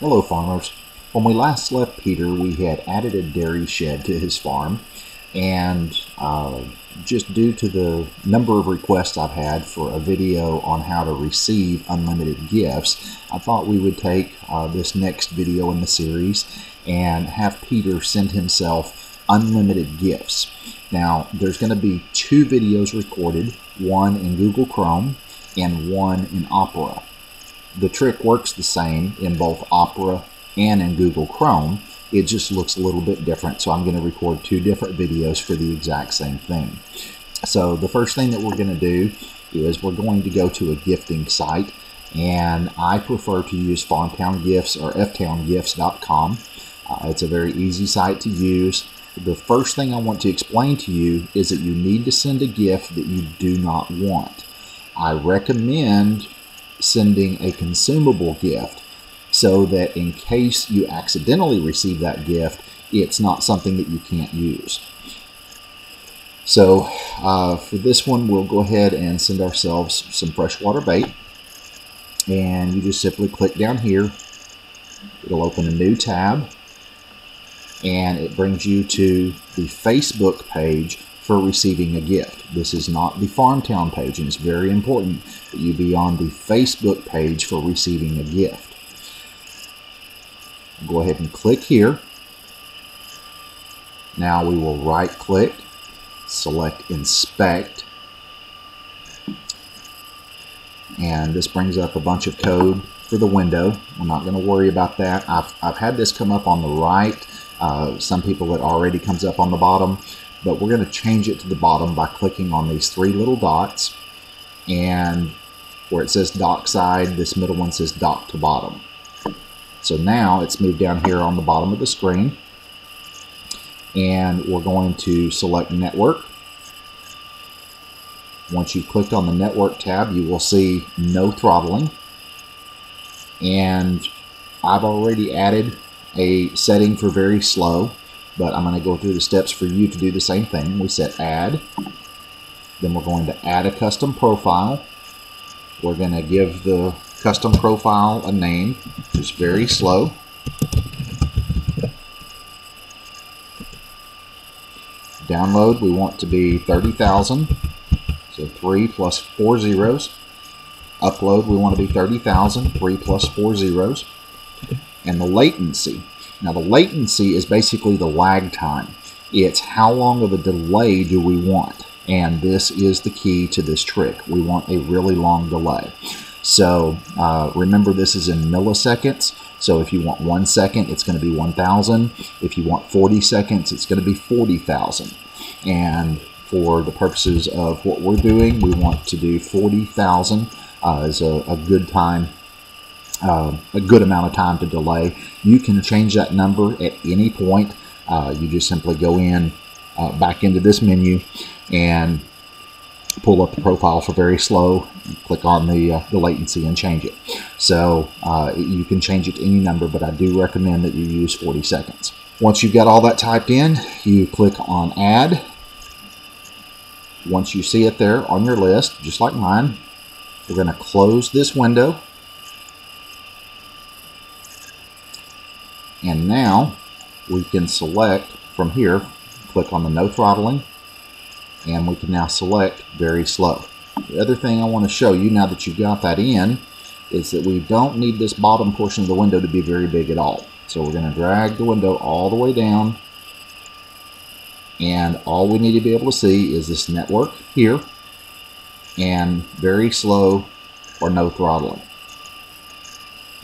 Hello farmers. When we last left Peter, we had added a dairy shed to his farm, and just due to the number of requests I've had for a video on how to receive unlimited gifts, I thought we would take this next video in the series and have Peter send himself unlimited gifts. Now, there's going to be two videos recorded, one in Google Chrome and one in Opera. The trick works the same in both Opera and in Google Chrome. It just looks a little bit different, so I'm going to record two different videos for the exact same thing. So the first thing that we're going to do is we're going to go to a gifting site, and I prefer to use FarmTownGifts or FTownGifts.com. It's a very easy site to use. The first thing I want to explain to you is that you need to send a gift that you do not want. I recommend sending a consumable gift, so that in case you accidentally receive that gift, it's not something that you can't use. So for this one, we'll go ahead and send ourselves some freshwater bait. And you just simply click down here. It'll open a new tab. And it brings you to the Facebook page for receiving a gift. This is not the FarmTown page, and it's very important that you be on the Facebook page for receiving a gift. Go ahead and click here. Now we will right click, select inspect, and this brings up a bunch of code for the window. We're not going to worry about that. I've had this come up on the right. Some people it already comes up on the bottom, but we're going to change it to the bottom by clicking on these three little dots, and where it says dock side, this middle one says dock to bottom. So now it's moved down here on the bottom of the screen, and we're going to select network. Once you've clicked on the network tab, you will see no throttling, and I've already added a setting for very slow, but I'm going to go through the steps for you to do the same thing. We set add, then we're going to add a custom profile. We're going to give the custom profile a name, which is very slow. Download, we want to be 30,000, so 3 plus 4 zeros. Upload, we want to be 30,000, 3 plus 4 zeros. And the latency. Now the latency is basically the lag time. It's how long of a delay do we want, and this is the key to this trick. We want a really long delay. So remember, this is in milliseconds, so if you want 1 second, it's going to be 1,000. If you want 40 seconds, it's going to be 40,000. And for the purposes of what we're doing, we want to do 40,000 as a good time, a good amount of time to delay. You can change that number at any point. You just simply go in, back into this menu, and pull up the profile for very slow, click on the latency and change it. So you can change it to any number, but I do recommend that you use 40 seconds. Once you've got all that typed in, you click on add. Once you see it there on your list, just like mine, we're going to close this window. And now we can select from here, click on the no throttling, and we can now select very slow. The other thing I want to show you now that you've got that in is that we don't need this bottom portion of the window to be very big at all. So we're going to drag the window all the way down, and all we need to be able to see is this network here and very slow or no throttling.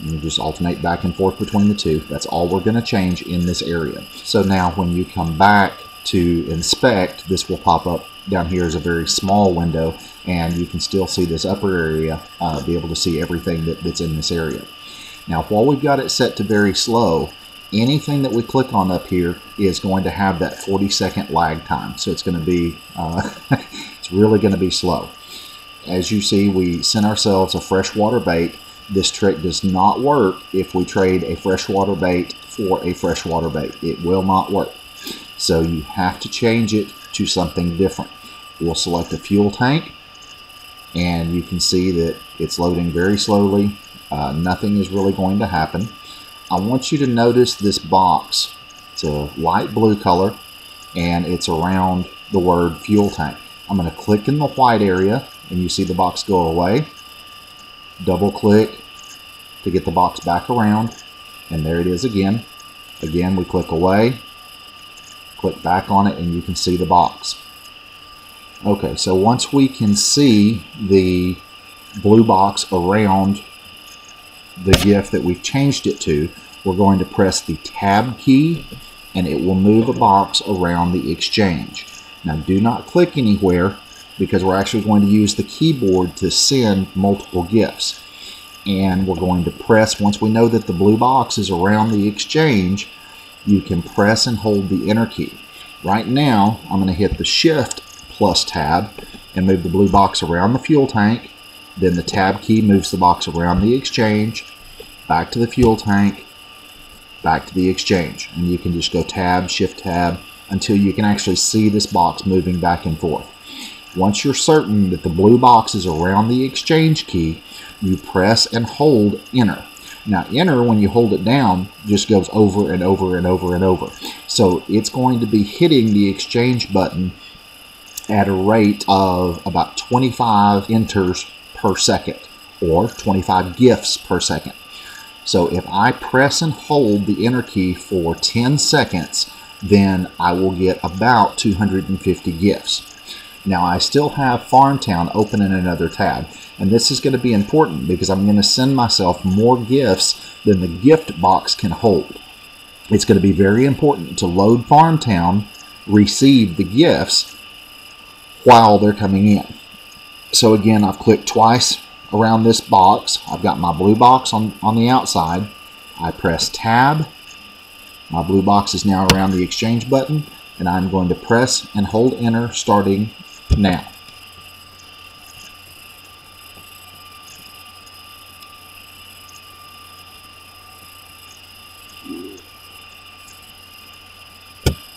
And you just alternate back and forth between the two. That's all we're going to change in this area. So now when you come back to inspect, this will pop up down here as a very small window, and you can still see this upper area, be able to see everything that's in this area. Now while we've got it set to very slow, anything that we click on up here is going to have that 40-second lag time, so it's going to be it's really going to be slow. As you see, we sent ourselves a freshwater bait. This trick does not work if we trade a freshwater bait for a freshwater bait. It will not work. So you have to change it to something different. We'll select a fuel tank, and you can see that it's loading very slowly. Nothing is really going to happen. I want you to notice this box. It's a light blue color and it's around the word fuel tank. I'm going to click in the white area and you see the box go away. Double click to get the box back around, and there it is again. Again, we click away, click back on it, and you can see the box. Okay, so once we can see the blue box around the GIF that we've changed it to, we're going to press the tab key and it will move a box around the exchange. Now do not click anywhere because we're actually going to use the keyboard to send multiple GIFs. And we're going to press, once we know that the blue box is around the exchange, you can press and hold the enter key. Right now, I'm going to hit the shift plus tab and move the blue box around the fuel tank. Then the tab key moves the box around the exchange, back to the fuel tank, back to the exchange. And you can just go tab, shift tab, until you can actually see this box moving back and forth. Once you're certain that the blue box is around the exchange key, you press and hold enter. Now enter, when you hold it down, just goes over and over and over and over. So it's going to be hitting the exchange button at a rate of about 25 enters per second, or 25 GIFs per second. So if I press and hold the enter key for 10 seconds, then I will get about 250 GIFs. Now I still have FarmTown open in another tab, and this is going to be important because I'm going to send myself more GIFs than the gift box can hold. It's going to be very important to load FarmTown, receive the GIFs while they're coming in. So again, I've clicked twice around this box. I've got my blue box on the outside. I press tab. My blue box is now around the exchange button, and I'm going to press and hold enter starting now.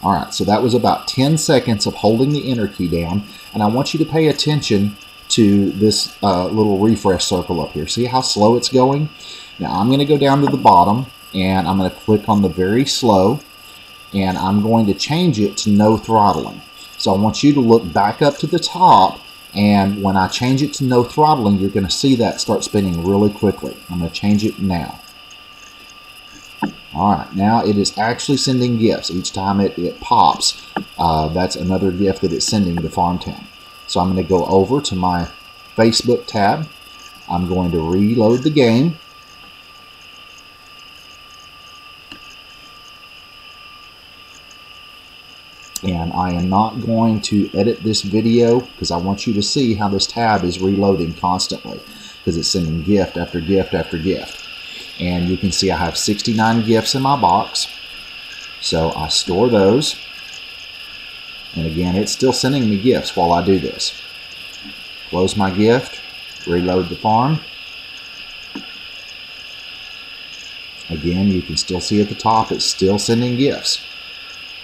All right, so that was about 10 seconds of holding the enter key down, and I want you to pay attention to this little refresh circle up here. See how slow it's going? Now I'm going to go down to the bottom and I'm going to click on the very slow, and I'm going to change it to no throttling. So I want you to look back up to the top, and when I change it to no throttling, you're going to see that start spinning really quickly. I'm going to change it now. Alright, now it is actually sending GIFs. Each time it pops, that's another GIF that it's sending to FarmTown. So I'm going to go over to my Facebook tab. I'm going to reload the game. And I am not going to edit this video because I want you to see how this tab is reloading constantly, because it's sending gift after gift after gift. And you can see I have 69 GIFs in my box. So I store those. And again, it's still sending me GIFs while I do this. Close my gift, reload the farm. Again, you can still see at the top, it's still sending GIFs.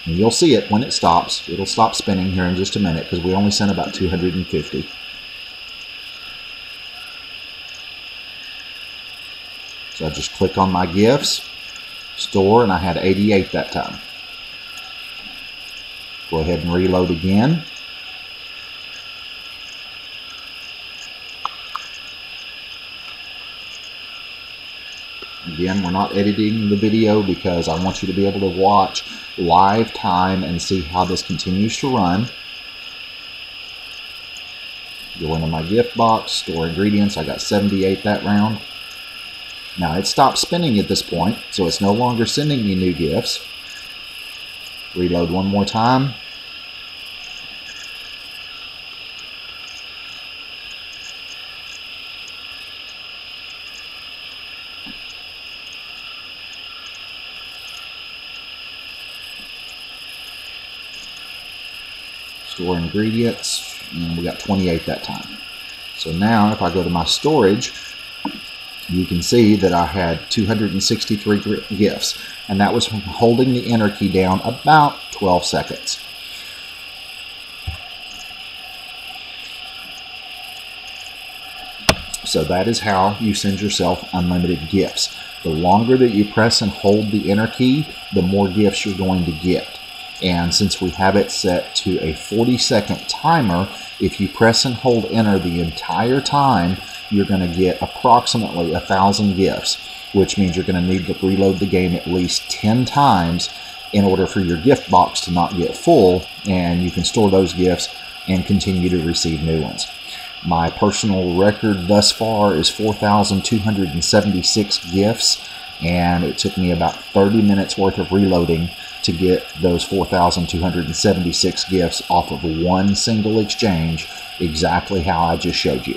And you'll see it when it stops. It'll stop spinning here in just a minute because we only sent about 250. So I just click on my GIFs, store, and I had 88 that time. Go ahead and reload again. Again, we're not editing the video because I want you to be able to watch live time and see how this continues to run. Go into my gift box, store ingredients. I got 78 that round. Now it stopped spinning at this point, so it's no longer sending me new GIFs. Reload one more time. Store ingredients, and we got 28 that time. So now if I go to my storage, you can see that I had 263 GIFs, and that was from holding the enter key down about 12 seconds. So that is how you send yourself unlimited gifts. The longer that you press and hold the enter key, the more gifts you're going to get. And since we have it set to a 40-second timer, if you press and hold enter the entire time, you're going to get approximately 1,000 gifts, which means you're going to need to reload the game at least 10 times in order for your gift box to not get full, and you can store those gifts and continue to receive new ones. My personal record thus far is 4,276 gifts, and it took me about 30 minutes worth of reloading to get those 4,276 gifts off of one single exchange, exactly how I just showed you.